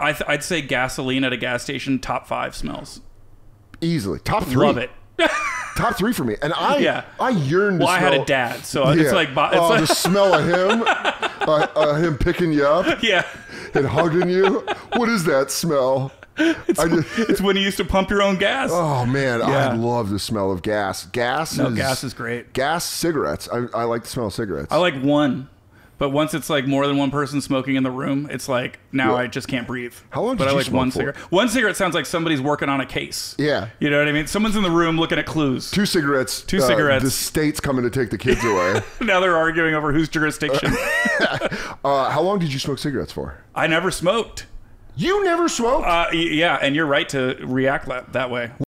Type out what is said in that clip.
I'd say gasoline at a gas station, top 5 smells. Easily. Top 3. Love it. Top 3 for me. And I yearned to smell. I had a dad, so yeah. It's like... It's like the smell of him. Him picking you up. Yeah. And hugging you. What is that smell? It's when you used to pump your own gas. Oh, man. Yeah. I love the smell of gas. Gas is great. Gas, cigarettes. I like the smell of cigarettes. I like one. But once it's like more than one person smoking in the room, it's like, now I just can't breathe. How long did you smoke one cigarette? One cigarette sounds like somebody's working on a case. Yeah. You know what I mean? Someone's in the room looking at clues. Two cigarettes. The state's coming to take the kids away. Now they're arguing over whose jurisdiction. How long did you smoke cigarettes for? I never smoked. You never smoked? Yeah, and you're right to react that way.